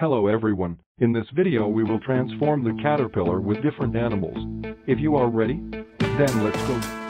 Hello everyone, in this video we will transform the caterpillar with different animals. If you are ready, then let's go.